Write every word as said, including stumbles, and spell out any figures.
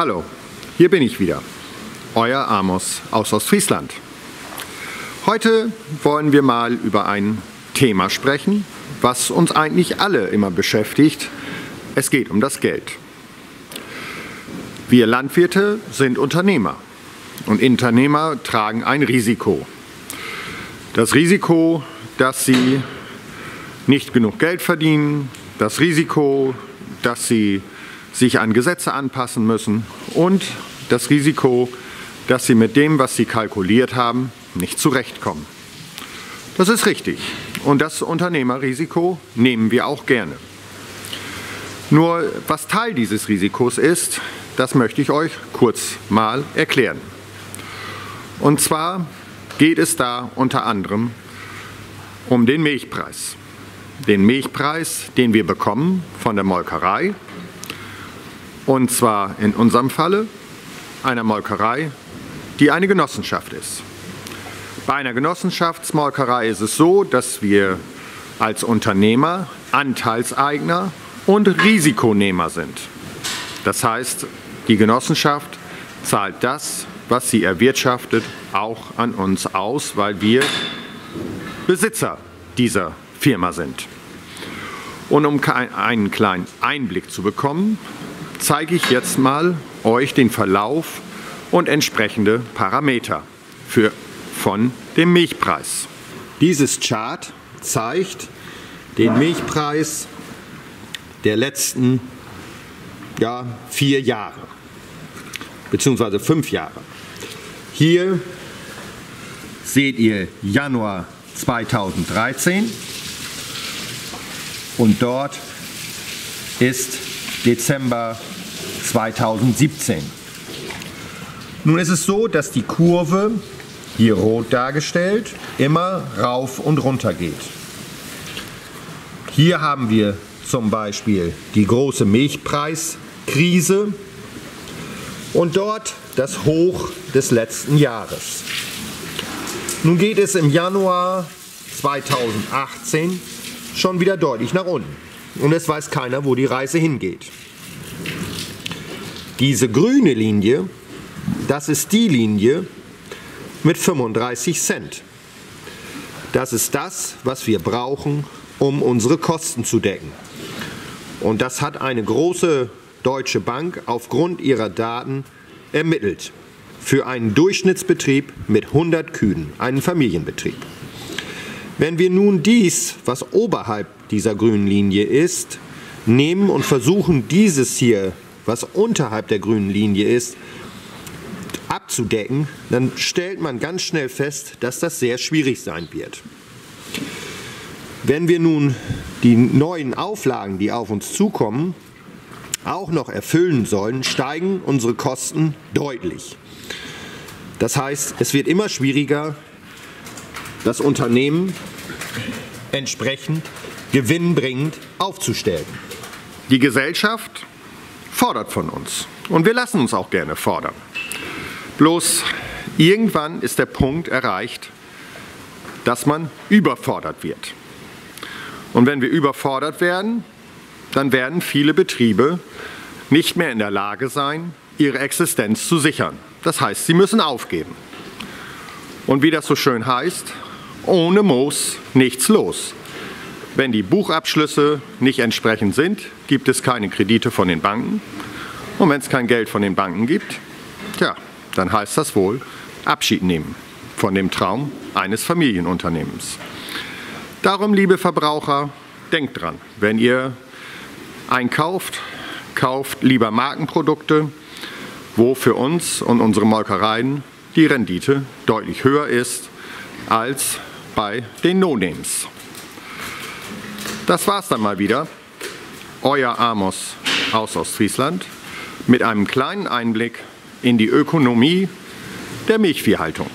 Hallo, hier bin ich wieder, euer Amos aus Ostfriesland. Heute wollen wir mal über ein Thema sprechen, was uns eigentlich alle immer beschäftigt. Es geht um das Geld. Wir Landwirte sind Unternehmer und Unternehmer tragen ein Risiko. Das Risiko, dass sie nicht genug Geld verdienen, das Risiko, dass sie sich an Gesetze anpassen müssen und das Risiko, dass sie mit dem, was sie kalkuliert haben, nicht zurechtkommen. Das ist richtig und das Unternehmerrisiko nehmen wir auch gerne. Nur was Teil dieses Risikos ist, das möchte ich euch kurz mal erklären. Und zwar geht es da unter anderem um den Milchpreis. Den Milchpreis, den wir bekommen von der Molkerei. Und zwar in unserem Falle einer Molkerei, die eine Genossenschaft ist. Bei einer Genossenschaftsmolkerei ist es so, dass wir als Unternehmer, Anteilseigner und Risikonehmer sind. Das heißt, die Genossenschaft zahlt das, was sie erwirtschaftet, auch an uns aus, weil wir Besitzer dieser Firma sind. Und um einen kleinen Einblick zu bekommen, zeige ich jetzt mal euch den Verlauf und entsprechende Parameter für, von dem Milchpreis. Dieses Chart zeigt den Milchpreis der letzten ja, vier Jahre bzw. fünf Jahre. Hier seht ihr Januar zweitausenddreizehn und dort ist Dezember zweitausendsiebzehn. Nun ist es so, dass die Kurve, hier rot dargestellt, immer rauf und runter geht. Hier haben wir zum Beispiel die große Milchpreiskrise und dort das Hoch des letzten Jahres. Nun geht es im Januar zweitausendachtzehn schon wieder deutlich nach unten. Und es weiß keiner, wo die Reise hingeht. Diese grüne Linie, das ist die Linie mit fünfunddreißig Cent. Das ist das, was wir brauchen, um unsere Kosten zu decken. Und das hat eine große deutsche Bank aufgrund ihrer Daten ermittelt. Für einen Durchschnittsbetrieb mit hundert Kühen, einen Familienbetrieb. Wenn wir nun dies, was oberhalb dieser grünen Linie ist, nehmen und versuchen, dieses hier, was unterhalb der grünen Linie ist, abzudecken, dann stellt man ganz schnell fest, dass das sehr schwierig sein wird. Wenn wir nun die neuen Auflagen, die auf uns zukommen, auch noch erfüllen sollen, steigen unsere Kosten deutlich. Das heißt, es wird immer schwieriger, das Unternehmen entsprechend gewinnbringend aufzustellen. Die Gesellschaft fordert von uns und wir lassen uns auch gerne fordern. Bloß irgendwann ist der Punkt erreicht, dass man überfordert wird. Und wenn wir überfordert werden, dann werden viele Betriebe nicht mehr in der Lage sein, ihre Existenz zu sichern. Das heißt, sie müssen aufgeben. Und wie das so schön heißt, ohne Moos nichts los. Wenn die Buchabschlüsse nicht entsprechend sind, gibt es keine Kredite von den Banken. Und wenn es kein Geld von den Banken gibt, tja, dann heißt das wohl Abschied nehmen von dem Traum eines Familienunternehmens. Darum, liebe Verbraucher, denkt dran, wenn ihr einkauft, kauft lieber Markenprodukte, wo für uns und unsere Molkereien die Rendite deutlich höher ist als bei den No-Names. Das war's dann mal wieder. Euer Amos aus Ostfriesland mit einem kleinen Einblick in die Ökonomie der Milchviehhaltung.